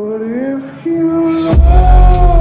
But if you